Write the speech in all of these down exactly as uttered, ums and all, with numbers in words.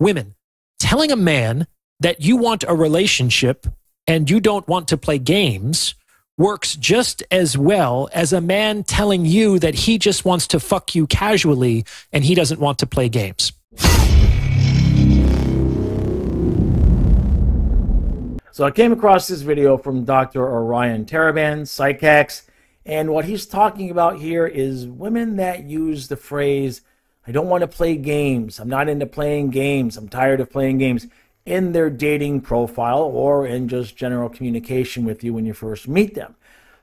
Women, telling a man that you want a relationship and you don't want to play games works just as well as a man telling you that he just wants to fuck you casually and he doesn't want to play games. So I came across this video from Doctor Orion Taraban, PsycHacks, and what he's talking about here is women that use the phrase, I don't want to play games, I'm not into playing games, I'm tired of playing games, in their dating profile or in just general communication with you when you first meet them.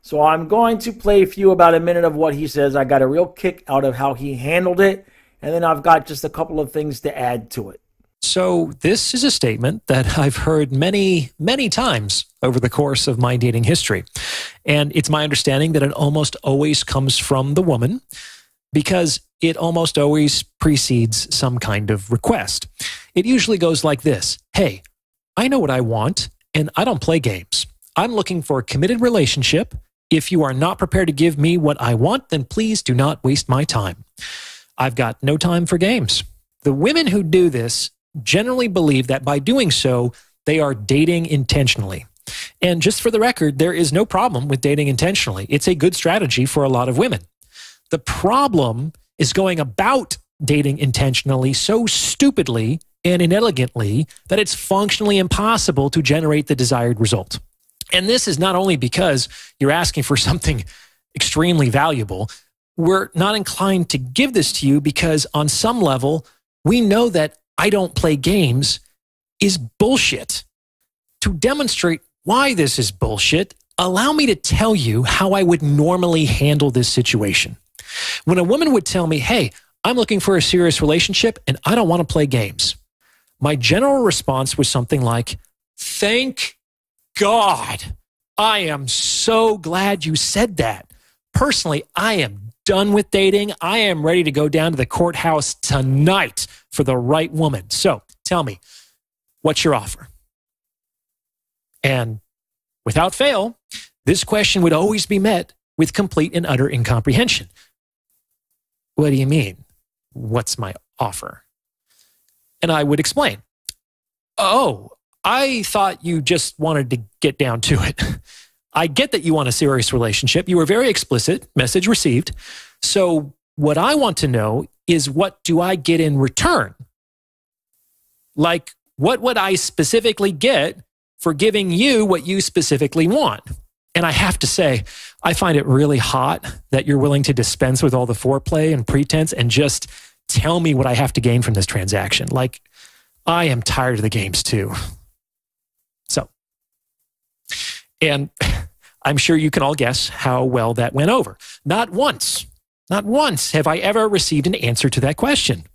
So I'm going to play for you about a minute of what he says. I got a real kick out of how he handled it, and then I've got just a couple of things to add to it. So this is a statement that I've heard many, many times over the course of my dating history. And it's my understanding that it almost always comes from the woman because it almost always precedes some kind of request. It usually goes like this. Hey, I know what I want and I don't play games. I'm looking for a committed relationship. If you are not prepared to give me what I want, then please do not waste my time. I've got no time for games. The women who do this generally believe that by doing so, they are dating intentionally. And just for the record, there is no problem with dating intentionally. It's a good strategy for a lot of women. The problem is going about dating intentionally so stupidly and inelegantly that it's functionally impossible to generate the desired result. And this is not only because you're asking for something extremely valuable. We're not inclined to give this to you because on some level, we know that I don't play games is bullshit. To demonstrate why this is bullshit, allow me to tell you how I would normally handle this situation. When a woman would tell me, hey, I'm looking for a serious relationship and I don't want to play games, my general response was something like, thank God. I am so glad you said that. Personally, I am done with dating. I am ready to go down to the courthouse tonight for the right woman. So tell me, what's your offer? And without fail, this question would always be met with complete and utter incomprehension. What do you mean? What's my offer? And I would explain, oh, I thought you just wanted to get down to it. I get that you want a serious relationship. You were very explicit, message received. So what I want to know is what do I get in return? Like, what would I specifically get for giving you what you specifically want? And I have to say, I find it really hot that you're willing to dispense with all the foreplay and pretense and just tell me what I have to gain from this transaction. Like, I am tired of the games too. So, and I'm sure you can all guess how well that went over. Not once, not once have I ever received an answer to that question.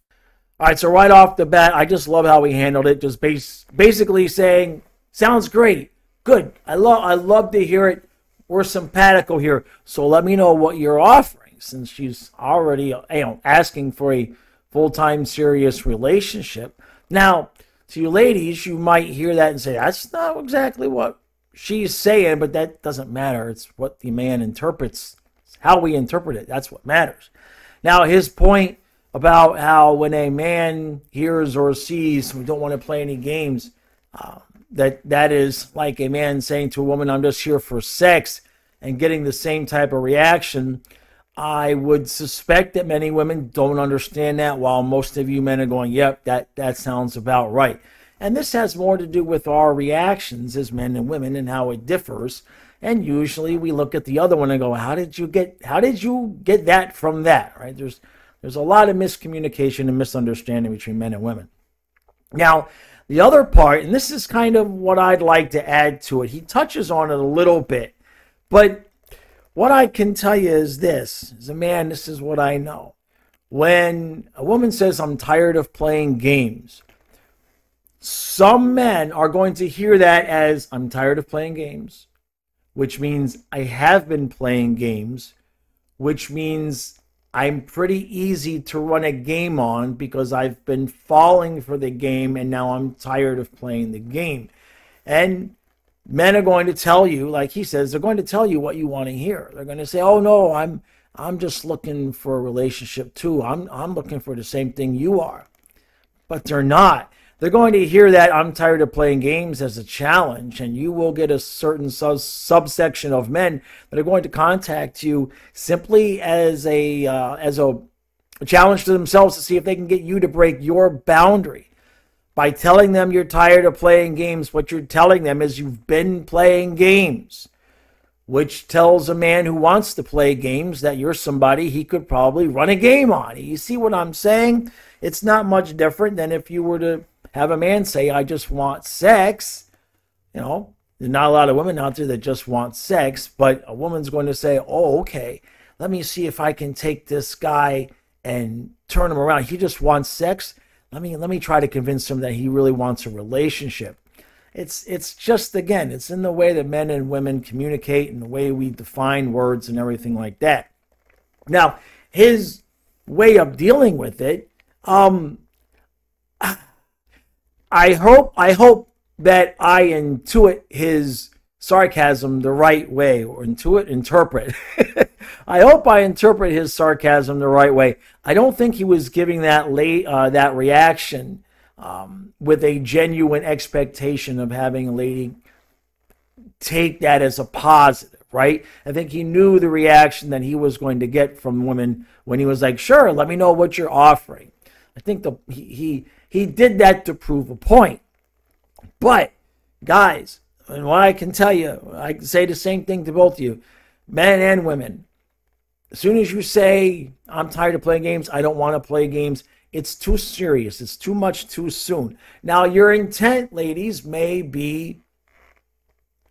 All right, so right off the bat, I just love how he handled it. Just base, basically saying, sounds great, good. I, lo I love to hear it. We're simpatico here. So let me know what you're offering, since she's already, you know, asking for a full-time serious relationship. Now, to you ladies, you might hear that and say, that's not exactly what she's saying, but that doesn't matter. It's what the man interprets. It's how we interpret it. That's what matters. Now, his point about how when a man hears or sees, we don't want to play any games, uh, that that is like a man saying to a woman, I'm just here for sex, and getting the same type of reaction. I would suspect that many women don't understand that, while most of you men are going, yep, that, that sounds about right. And this has more to do with our reactions as men and women and how it differs. And usually we look at the other one and go, how did you get, how did you get that from that, right? There's, there's a lot of miscommunication and misunderstanding between men and women. Now, the other part, and this is kind of what I'd like to add to it. He touches on it a little bit, but what I can tell you is this. As a man, this is what I know. When a woman says, I'm tired of playing games, some men are going to hear that as, I'm tired of playing games, which means I have been playing games, which means I'm pretty easy to run a game on because I've been falling for the game and now I'm tired of playing the game. And men are going to tell you, like he says, they're going to tell you what you want to hear. They're going to say, oh no, I'm I'm just looking for a relationship too. I'm I'm looking for the same thing you are. But they're not. They're going to hear that "I'm tired of playing games" as a challenge, and you will get a certain sub subsection of men that are going to contact you simply as a uh, as a challenge to themselves to see if they can get you to break your boundary. By telling them you're tired of playing games, what you're telling them is you've been playing games, which tells a man who wants to play games that you're somebody he could probably run a game on. You see what I'm saying? It's not much different than if you were to have a man say, "I just want sex." You know, there's not a lot of women out there that just want sex, but a woman's going to say, "Oh, okay, let me see if I can take this guy and turn him around. He just wants sex. Let me let me try to convince him that he really wants a relationship." It's it's just, again, it's in the way that men and women communicate and the way we define words and everything like that. Now, his way of dealing with it, um, I hope I hope that I intuit his sarcasm the right way, or intuit, interpret. I hope I interpret his sarcasm the right way. I don't think he was giving that late uh, that reaction um, with a genuine expectation of having a lady take that as a positive, right? I think he knew the reaction that he was going to get from women when he was like, "Sure, let me know what you're offering." I think the he he, he did that to prove a point. But guys, and what I can tell you, I can say the same thing to both of you, men and women. As soon as you say, "I'm tired of playing games, I don't want to play games," it's too serious. It's too much too soon. Now, your intent, ladies, may be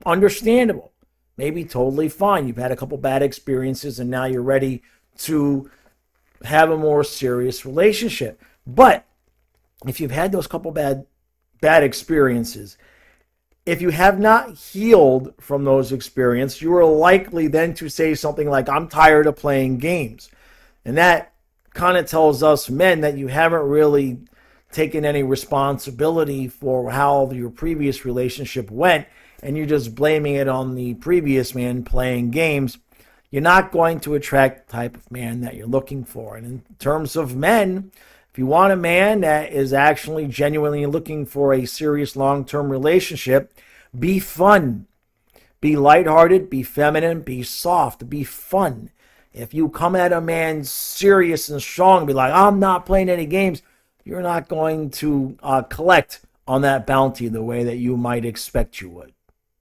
understandable, maybe totally fine. You've had a couple bad experiences, and now you're ready to have a more serious relationship. But if you've had those couple bad, bad experiences, if you have not healed from those experiences, you are likely then to say something like, "I'm tired of playing games." And that kind of tells us men that you haven't really taken any responsibility for how your previous relationship went, and you're just blaming it on the previous man playing games. You're not going to attract the type of man that you're looking for. And in terms of men, if you want a man that is actually genuinely looking for a serious long-term relationship, be fun. Be lighthearted, be feminine, be soft, be fun. If you come at a man serious and strong and be like, "I'm not playing any games," you're not going to uh, collect on that bounty the way that you might expect you would.